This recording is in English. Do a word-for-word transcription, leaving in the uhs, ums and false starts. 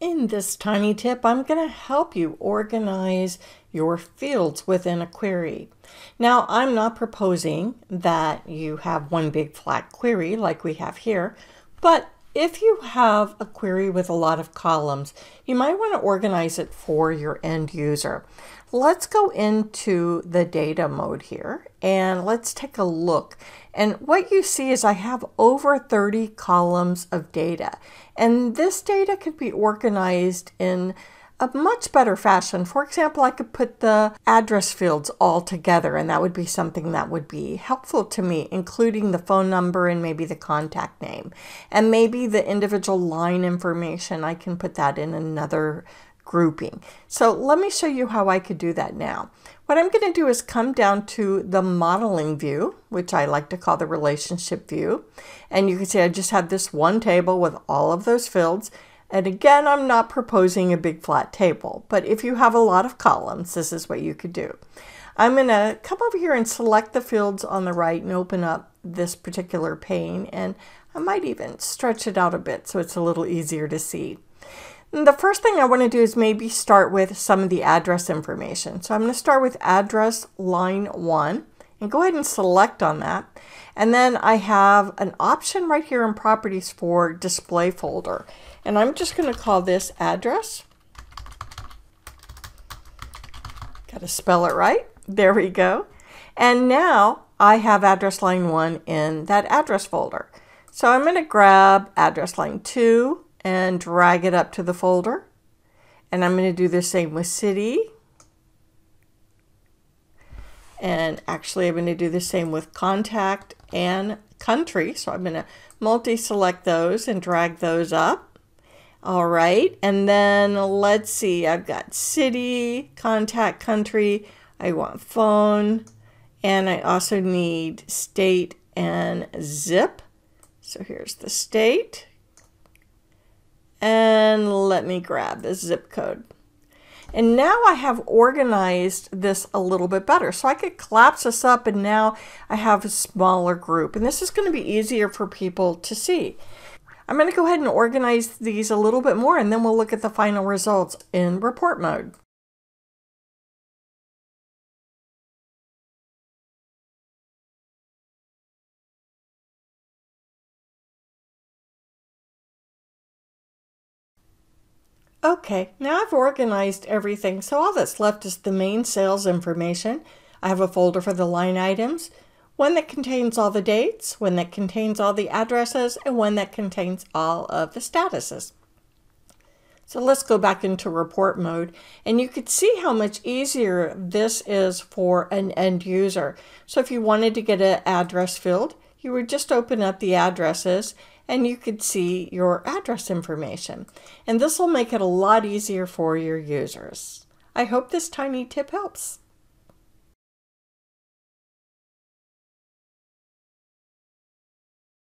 In this tiny tip, I'm going to help you organize your fields within a query. Now, I'm not proposing that you have one big flat query like we have here, but if you have a query with a lot of columns, you might want to organize it for your end user. Let's go into the data mode here and let's take a look. And what you see is I have over thirty columns of data. And this data could be organized in a much better fashion. For example, I could put the address fields all together, and that would be something that would be helpful to me, including the phone number and maybe the contact name. And maybe the individual line information, I can put that in another grouping. So let me show you how I could do that now. What I'm going to do is come down to the modeling view, which I like to call the relationship view. And you can see I just have this one table with all of those fields. And again, I'm not proposing a big flat table, but if you have a lot of columns, this is what you could do. I'm going to come over here and select the fields on the right and open up this particular pane. And I might even stretch it out a bit so it's a little easier to see. And the first thing I want to do is maybe start with some of the address information. So I'm going to start with address line one and go ahead and select on that. And then I have an option right here in properties for display folder. And I'm just going to call this address. Got to spell it right. There we go. And now I have address line one in that address folder. So I'm going to grab address line two and drag it up to the folder. And I'm going to do the same with city. And actually, I'm going to do the same with contact and country. So I'm going to multi-select those and drag those up. All right, and then let's see, I've got city, contact, country, I want phone, and I also need state and zip. So here's the state, and let me grab the zip code. And now I have organized this a little bit better. So I could collapse this up, and now I have a smaller group. And this is going to be easier for people to see. I'm going to go ahead and organize these a little bit more, and then we'll look at the final results in report mode. Okay, now I've organized everything, so all that's left is the main sales information. I have a folder for the line items, one that contains all the dates, one that contains all the addresses, and one that contains all of the statuses. So let's go back into report mode, and you could see how much easier this is for an end user. So if you wanted to get an address field, you would just open up the addresses, and you could see your address information. And this will make it a lot easier for your users. I hope this tiny tip helps.